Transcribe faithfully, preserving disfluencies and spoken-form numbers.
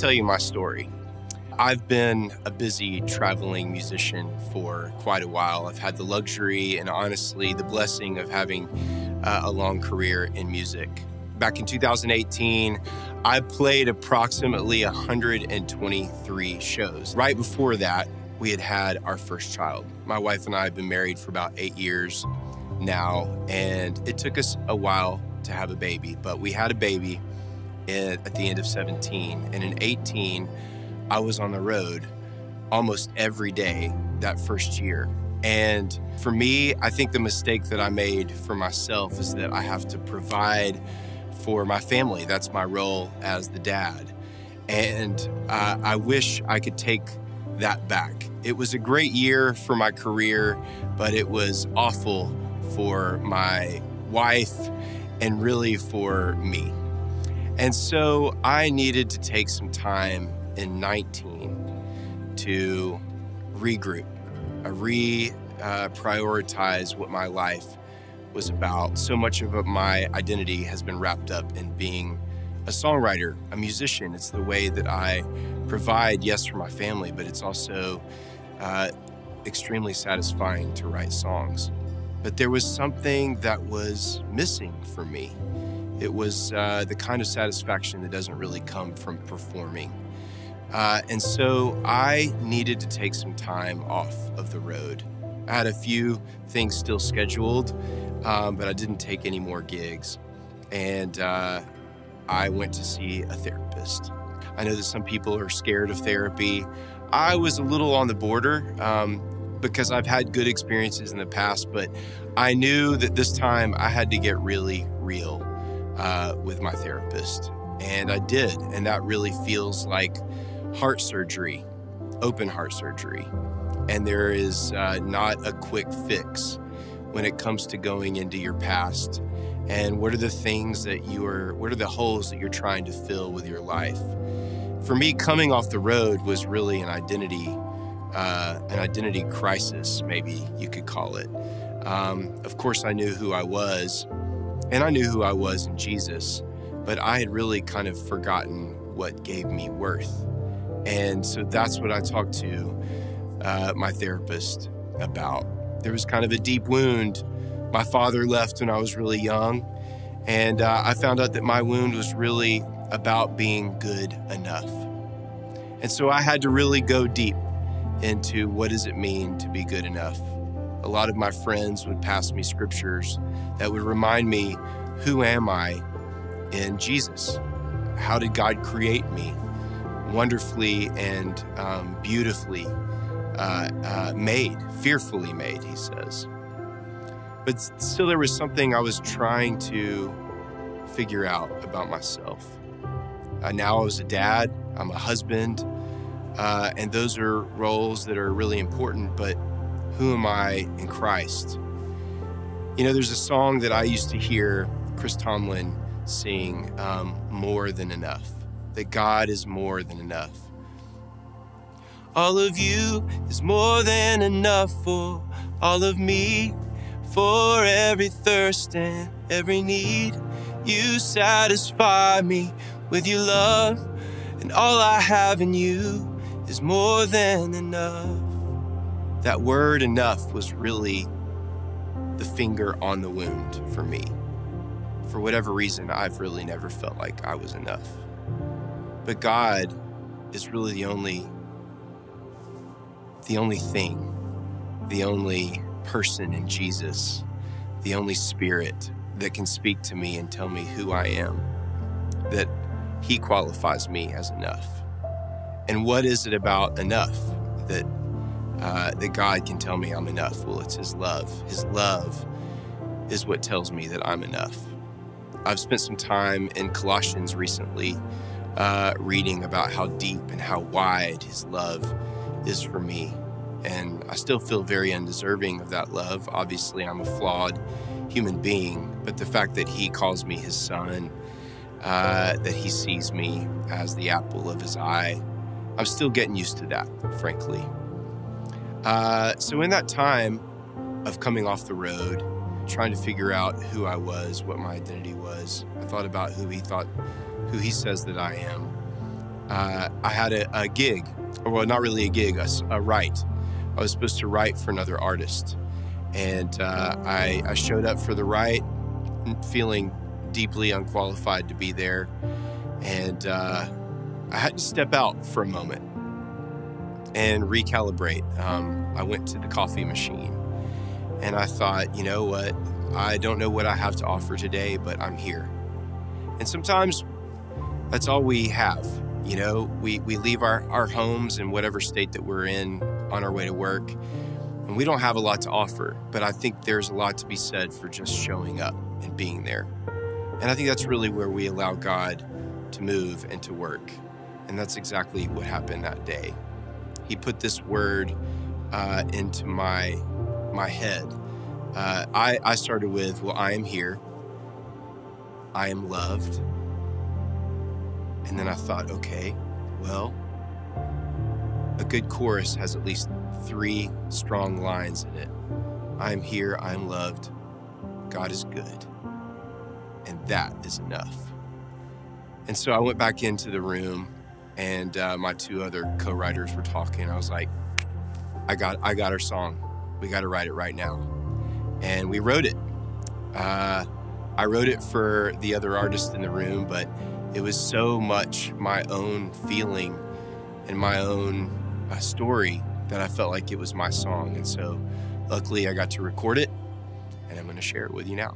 tell you my story. I've been a busy traveling musician for quite a while. I've had the luxury and honestly the blessing of having uh, a long career in music. Back in two thousand eighteen, I played approximately one hundred twenty-three shows. Right before that, we had had our first child. My wife and I have been married for about eight years now, and it took us a while to have a baby, but we had a baby at the end of seventeen, and in eighteen, I was on the road almost every day that first year. And for me, I think the mistake that I made for myself is that I have to provide for my family. That's my role as the dad. And uh, I wish I could take that back. It was a great year for my career, but it was awful for my wife and really for me. And so I needed to take some time in nineteen to regroup, re uh, prioritize what my life was about. So much of my identity has been wrapped up in being a songwriter, a musician. It's the way that I provide, yes, for my family, but it's also uh, extremely satisfying to write songs. But there was something that was missing for me. It was uh, the kind of satisfaction that doesn't really come from performing. Uh, and so I needed to take some time off of the road. I had a few things still scheduled, um, but I didn't take any more gigs. And uh, I went to see a therapist. I know that some people are scared of therapy. I was a little on the border um, because I've had good experiences in the past, but I knew that this time I had to get really real uh, with my therapist. And I did, and that really feels like heart surgery, open heart surgery. And there is uh, not a quick fix when it comes to going into your past and what are the things that you are, what are the holes that you're trying to fill with your life. For me, coming off the road was really an identity, uh, an identity crisis, maybe you could call it. Um, of course, I knew who I was, and I knew who I was in Jesus, but I had really kind of forgotten what gave me worth. And so that's what I talked to uh, my therapist about. There was kind of a deep wound. My father left when I was really young, and uh, I found out that my wound was really about being good enough. And so I had to really go deep into what does it mean to be good enough. A lot of my friends would pass me scriptures that would remind me, who am I in Jesus? How did God create me? Wonderfully and um, beautifully uh, uh, made, fearfully made, he says. But still there was something I was trying to figure out about myself. Uh, now I was a dad, I'm a husband, uh, and those are roles that are really important, but who am I in Christ? You know, there's a song that I used to hear Chris Tomlin sing, um, more than enough, that God is more than enough. All of you is more than enough for all of me, for every thirst and every need. You satisfy me with your love, and all I have in you is more than enough. That word enough was really the finger on the wound for me. For whatever reason, I've really never felt like I was enough. But God is really the only, the only thing, the only person in Jesus, the only spirit that can speak to me and tell me who I am, that he qualifies me as enough. And what is it about enough that, uh, that God can tell me I'm enough? Well, it's his love. His love is what tells me that I'm enough. I've spent some time in Colossians recently uh, reading about how deep and how wide his love is for me. And I still feel very undeserving of that love. Obviously, I'm a flawed human being, but the fact that he calls me his son, uh, that he sees me as the apple of his eye, I'm still getting used to that, frankly. Uh, so in that time of coming off the road, trying to figure out who I was, what my identity was. I thought about who he thought, who he says that I am. uh, I had a, a gig, or well, not really a gig, a, a write. I was supposed to write for another artist. And uh, I, I showed up for the write, feeling deeply unqualified to be there. And uh, I had to step out for a moment and recalibrate. Um, I went to the coffee machine and I thought, you know what? I don't know what I have to offer today, but I'm here. And sometimes that's all we have. You know, we, we leave our, our homes in whatever state that we're in on our way to work, and we don't have a lot to offer, but I think there's a lot to be said for just showing up and being there. And I think that's really where we allow God to move and to work. And that's exactly what happened that day. He put this word uh, into my, my head. Uh, I, I started with, well, I am here. I am loved. And then I thought, okay, well, a good chorus has at least three strong lines in it. I am here, I am loved, God is good. And that is enough. And so I went back into the room and uh, my two other co-writers were talking. I was like, I got, I got our song. We got to write it right now. And we wrote it. Uh, I wrote it for the other artist in the room, but it was so much my own feeling and my own uh, story that I felt like it was my song. And so luckily I got to record it, and I'm going to share it with you now.